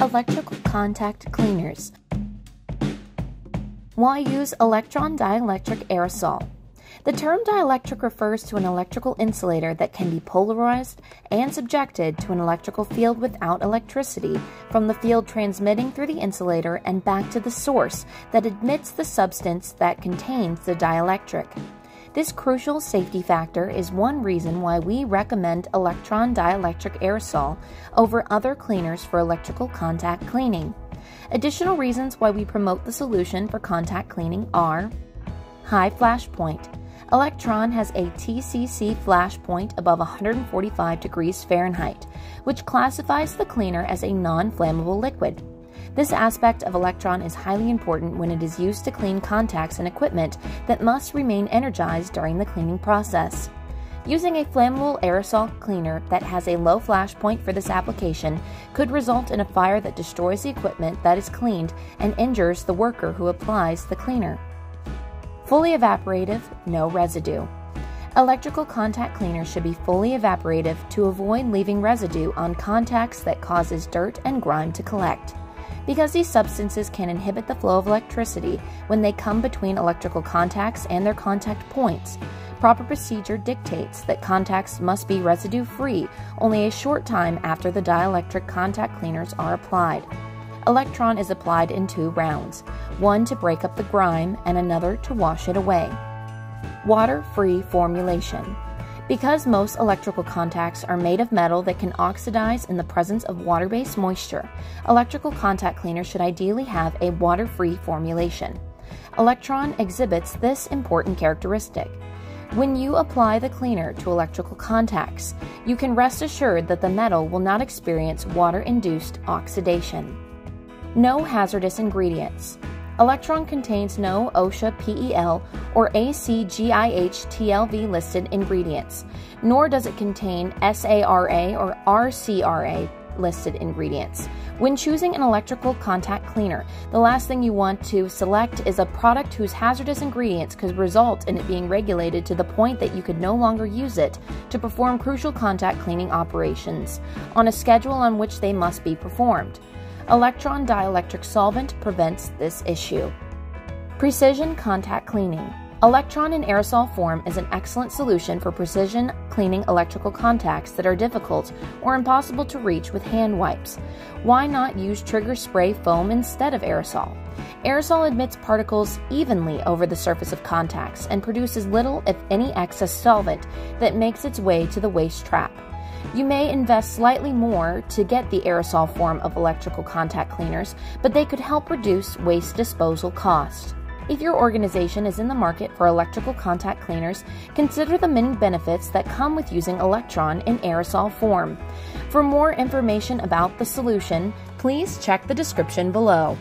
electrical contact cleaners. Why use electron dielectric aerosol? The term dielectric refers to an electrical insulator that can be polarized and subjected to an electrical field without electricity, from the field transmitting through the insulator and back to the source that admits the substance that contains the dielectric. This crucial safety factor is one reason why we recommend electron dielectric aerosol over other cleaners for electrical contact cleaning. Additional reasons why we promote the solution for contact cleaning are: high flash point. Electron has a TCC flash point above 145 degrees Fahrenheit, which classifies the cleaner as a non-flammable liquid. This aspect of electron is highly important when it is used to clean contacts and equipment that must remain energized during the cleaning process. Using a flammable aerosol cleaner that has a low flash point for this application could result in a fire that destroys the equipment that is cleaned and injures the worker who applies the cleaner. Fully evaporative, no residue. Electrical contact cleaners should be fully evaporative to avoid leaving residue on contacts that causes dirt and grime to collect. Because these substances can inhibit the flow of electricity when they come between electrical contacts and their contact points, proper procedure dictates that contacts must be residue-free only a short time after the dielectric contact cleaners are applied. Electron is applied in two rounds, one to break up the grime and another to wash it away. Water-free formulation. Because most electrical contacts are made of metal that can oxidize in the presence of water-based moisture, electrical contact cleaners should ideally have a water-free formulation. Electron exhibits this important characteristic. When you apply the cleaner to electrical contacts, you can rest assured that the metal will not experience water-induced oxidation. No hazardous ingredients. Electron contains no OSHA PEL or ACGIH TLV listed ingredients, nor does it contain SARA or RCRA listed ingredients. When choosing an electrical contact cleaner, the last thing you want to select is a product whose hazardous ingredients could result in it being regulated to the point that you could no longer use it to perform crucial contact cleaning operations on a schedule on which they must be performed. Electron dielectric solvent prevents this issue. Precision contact cleaning. Electron in aerosol form is an excellent solution for precision cleaning electrical contacts that are difficult or impossible to reach with hand wipes. Why not use trigger spray foam instead of aerosol? Aerosol admits particles evenly over the surface of contacts and produces little, if any, excess solvent that makes its way to the waste trap. You may invest slightly more to get the aerosol form of electrical contact cleaners, but they could help reduce waste disposal cost. If your organization is in the market for electrical contact cleaners, consider the many benefits that come with using electron in aerosol form. For more information about the solution, please check the description below.